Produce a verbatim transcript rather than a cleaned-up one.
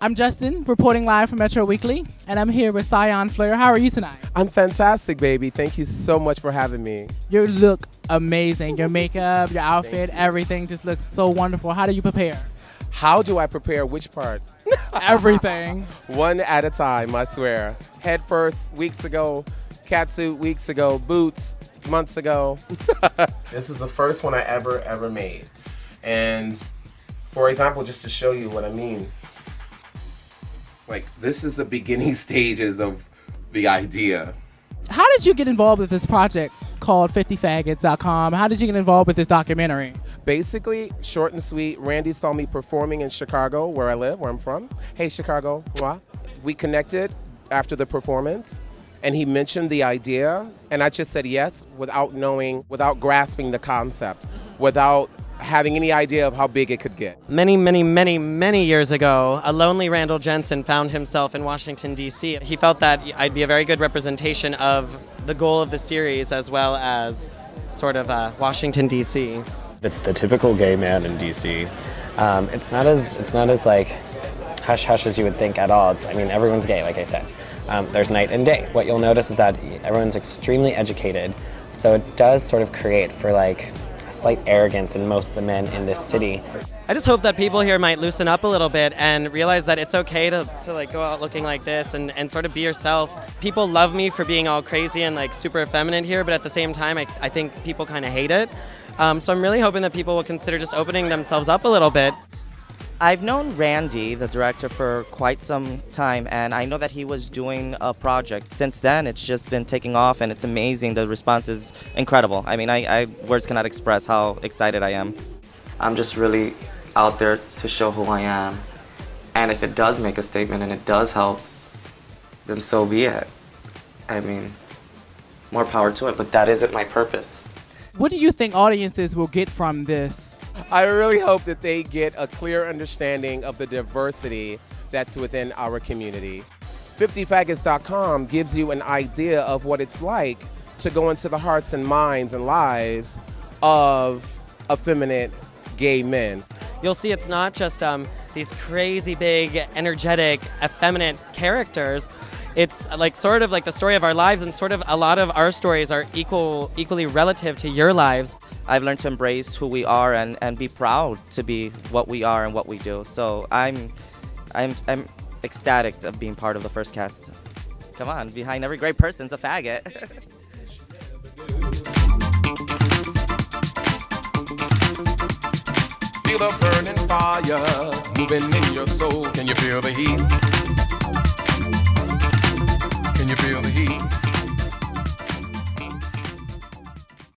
I'm Justin, reporting live from Metro Weekly, and I'm here with Cylon Flare. How are you tonight? I'm fantastic, baby. Thank you so much for having me. You look amazing. Your makeup, your outfit, you. everything just looks so wonderful. How do you prepare? How do I prepare? Which part? Everything. One at a time, I swear. Head first, weeks ago. Catsuit, weeks ago. Boots, months ago. This is the first one I ever, ever made. And for example, just to show you what I mean, like, this is the beginning stages of the idea. How did you get involved with this project called fifty faggots dot com? How did you get involved with this documentary? Basically, short and sweet, Randy saw me performing in Chicago, where I live, where I'm from. Hey, Chicago. We connected after the performance, and he mentioned the idea, and I just said yes without knowing, without grasping the concept, without having any idea of how big it could get. Many, many, many, many years ago, a lonely Randall Jensen found himself in Washington, D C He felt that I'd be a very good representation of the goal of the series, as well as sort of uh, Washington, D C The, the typical gay man in D C, um, it's not as, it's not as like hush-hush as you would think at all. It's, I mean, everyone's gay, like I said. Um, there's night and day. What you'll notice is that everyone's extremely educated, so it does sort of create for like slight arrogance in most of the men in this city. I just hope that people here might loosen up a little bit and realize that it's okay to, to like go out looking like this and, and sort of be yourself. People love me for being all crazy and like super effeminate here, but at the same time I, I think people kind of hate it. Um, so I'm really hoping that people will consider just opening themselves up a little bit. I've known Randy, the director, for quite some time, and I know that he was doing a project. Since then, it's just been taking off, and it's amazing. The response is incredible. I mean, I, I words cannot express how excited I am. I'm just really out there to show who I am, and if it does make a statement and it does help, then so be it. I mean, more power to it, but that isn't my purpose. What do you think audiences will get from this? I really hope that they get a clear understanding of the diversity that's within our community. fifty faggots dot com gives you an idea of what it's like to go into the hearts and minds and lives of effeminate gay men. You'll see it's not just um, these crazy, big, energetic, effeminate characters. It's like sort of like the story of our lives, and sort of a lot of our stories are equal, equally relative to your lives. I've learned to embrace who we are and, and be proud to be what we are and what we do. So I'm, I'm, I'm ecstatic of being part of the first cast. Come on, behind every great person's a faggot. Feel a burning fire moving in your soul. Can you feel the heat? Can you feel the heat?